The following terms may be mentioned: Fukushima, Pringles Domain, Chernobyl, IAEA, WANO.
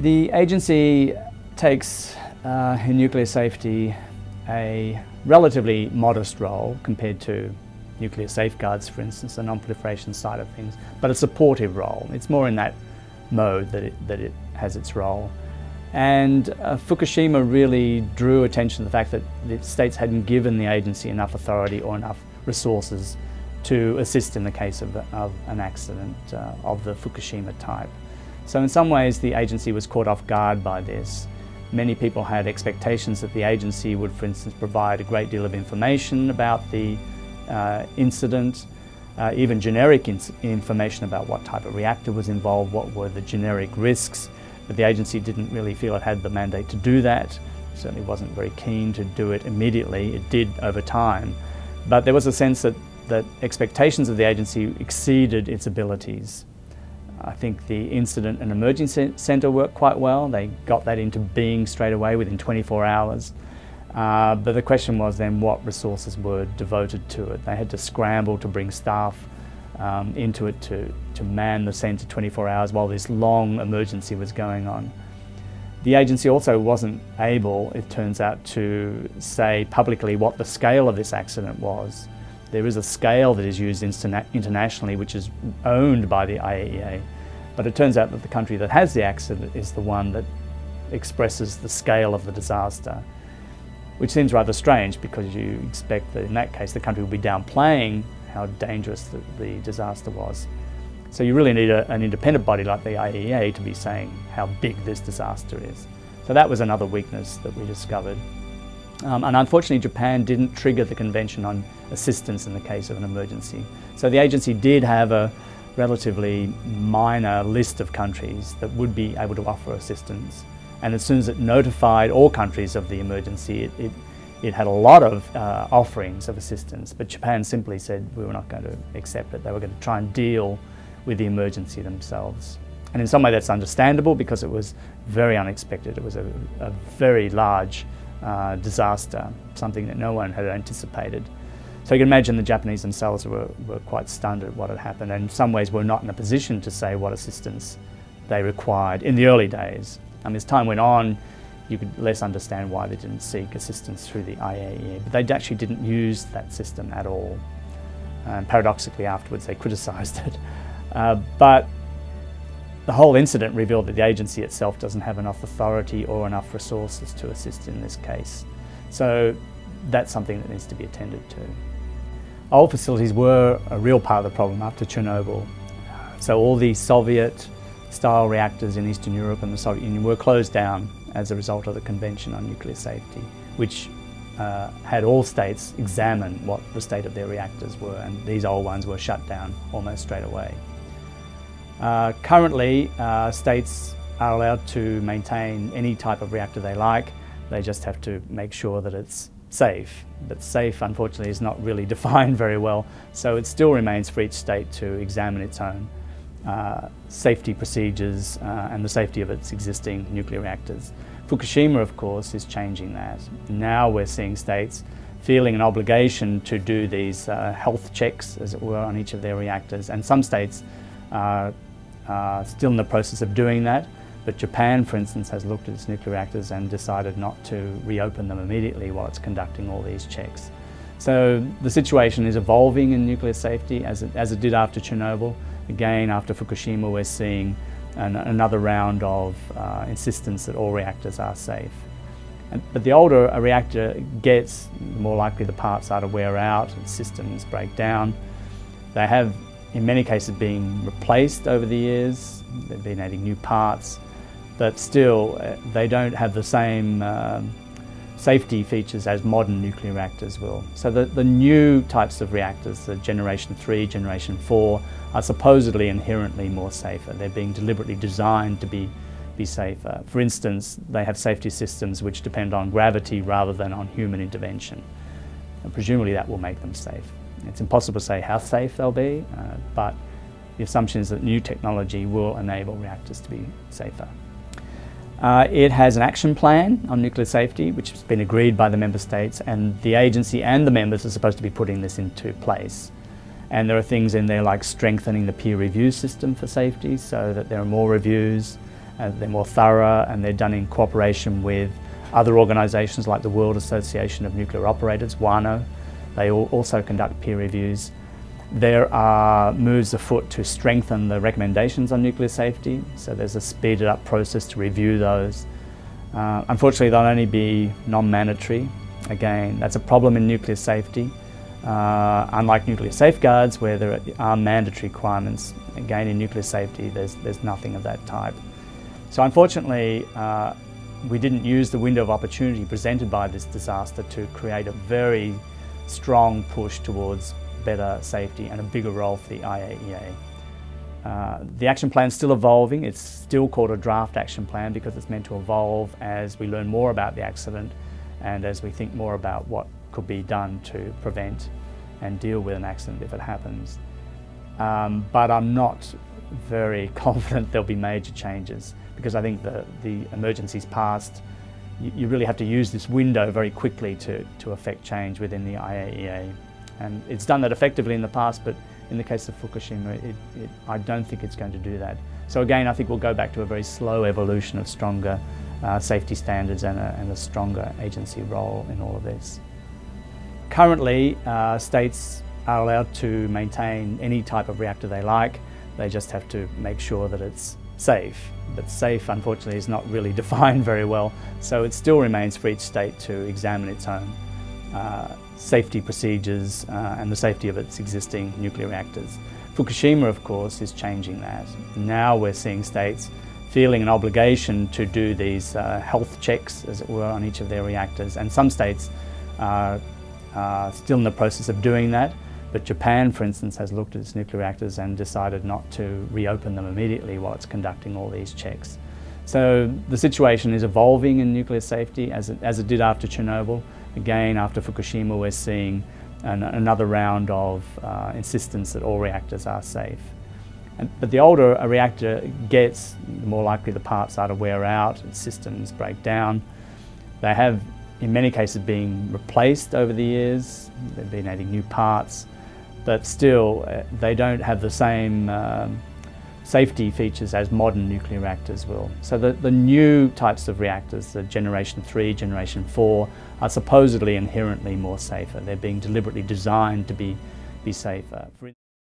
The agency takes in nuclear safety a relatively modest role compared to nuclear safeguards, for instance, the non-proliferation side of things, but a supportive role. It's more in that mode that it has its role. And Fukushima really drew attention to the fact that the states hadn't given the agency enough authority or enough resources to assist in the case of an accident of the Fukushima type. So in some ways the agency was caught off guard by this. Many people had expectations that the agency would, for instance, provide a great deal of information about the incident, even generic information about what type of reactor was involved, what were the generic risks, but the agency didn't really feel it had the mandate to do that. It certainly wasn't very keen to do it immediately. It did over time, but there was a sense that expectations of the agency exceeded its abilities. I think the Incident and Emergency Centre worked quite well. They got that into being straight away within 24 hours. But the question was then what resources were devoted to it. They had to scramble to bring staff into it to man the centre 24 hours while this long emergency was going on. The agency also wasn't able, it turns out, to say publicly what the scale of this accident was. There is a scale that is used internationally which is owned by the IAEA, but it turns out that the country that has the accident is the one that expresses the scale of the disaster, which seems rather strange because you expect that in that case the country will be downplaying how dangerous the disaster was. So you really need an independent body like the IAEA to be saying how big this disaster is. So that was another weakness that we discovered. And unfortunately, Japan didn't trigger the Convention on Assistance in the case of an emergency. So the agency did have a relatively minor list of countries that would be able to offer assistance. And as soon as it notified all countries of the emergency, it had a lot of offerings of assistance. But Japan simply said we were not going to accept it. They were going to try and deal with the emergency themselves. And in some way that's understandable because it was very unexpected. It was a very large disaster, something that no one had anticipated. So you can imagine the Japanese themselves were quite stunned at what had happened, and in some ways were not in a position to say what assistance they required in the early days. And as time went on, you could less understand why they didn't seek assistance through the IAEA, but they actually didn't use that system at all. And paradoxically afterwards they criticised it. But the whole incident revealed that the agency itself doesn't have enough authority or enough resources to assist in this case. So that's something that needs to be attended to. Old facilities were a real part of the problem after Chernobyl. So all the Soviet-style reactors in Eastern Europe and the Soviet Union were closed down as a result of the Convention on Nuclear Safety, which had all states examine what the state of their reactors were, and these old ones were shut down almost straight away. Currently, states are allowed to maintain any type of reactor they like. They just have to make sure that it's safe. But safe, unfortunately, is not really defined very well, so it still remains for each state to examine its own safety procedures and the safety of its existing nuclear reactors. Fukushima, of course, is changing that. Now we're seeing states feeling an obligation to do these health checks, as it were, on each of their reactors, and some states are still in the process of doing that, but Japan, for instance, has looked at its nuclear reactors and decided not to reopen them immediately while it's conducting all these checks. So the situation is evolving in nuclear safety as it did after Chernobyl. Again, after Fukushima, we're seeing another round of insistence that all reactors are safe. But the older a reactor gets, the more likely the parts are to wear out and systems break down. They have, in many cases, being replaced over the years. They've been adding new parts, but still they don't have the same safety features as modern nuclear reactors will. So the new types of reactors, the Generation 3, Generation 4, are supposedly inherently more safer. They're being deliberately designed to be safer. For instance, they have safety systems which depend on gravity rather than on human intervention. And presumably that will make them safe. It's impossible to say how safe they'll be, but the assumption is that new technology will enable reactors to be safer. It has an action plan on nuclear safety, which has been agreed by the member states, and the agency and the members are supposed to be putting this into place. And there are things in there like strengthening the peer review system for safety so that there are more reviews, They're more thorough, and they're done in cooperation with other organisations like the World Association of Nuclear Operators, WANO. They also conduct peer reviews. There are moves afoot to strengthen the recommendations on nuclear safety, so there's a speeded up process to review those. Unfortunately, they'll only be non-mandatory. Again, that's a problem in nuclear safety. Unlike nuclear safeguards, where there are mandatory requirements, again in nuclear safety there's nothing of that type. So unfortunately, we didn't use the window of opportunity presented by this disaster to create a very strong push towards better safety and a bigger role for the IAEA. The action plan's still evolving. It's still called a draft action plan because it's meant to evolve as we learn more about the accident and as we think more about what could be done to prevent and deal with an accident if it happens. But I'm not very confident there'll be major changes, because I think the emergency's passed. You really have to use this window very quickly to affect change within the IAEA. And it's done that effectively in the past, but in the case of Fukushima, I don't think it's going to do that. So again, I think we'll go back to a very slow evolution of stronger safety standards and a stronger agency role in all of this. Currently, states are allowed to maintain any type of reactor they like. They just have to make sure that it's safe. But safe, unfortunately, is not really defined very well, so it still remains for each state to examine its own safety procedures and the safety of its existing nuclear reactors. Fukushima, of course, is changing that. Now we're seeing states feeling an obligation to do these health checks, as it were, on each of their reactors, and some states are still in the process of doing that. But Japan, for instance, has looked at its nuclear reactors and decided not to reopen them immediately while it's conducting all these checks. So the situation is evolving in nuclear safety as it did after Chernobyl. Again, after Fukushima, we're seeing another round of insistence that all reactors are safe. But the older a reactor gets, the more likely the parts are to wear out, its systems break down. They have, in many cases, been replaced over the years. They've been adding new parts. But still, they don't have the same safety features as modern nuclear reactors will. So the new types of reactors, the Generation 3, Generation 4, are supposedly inherently more safer. They're being deliberately designed to be safer.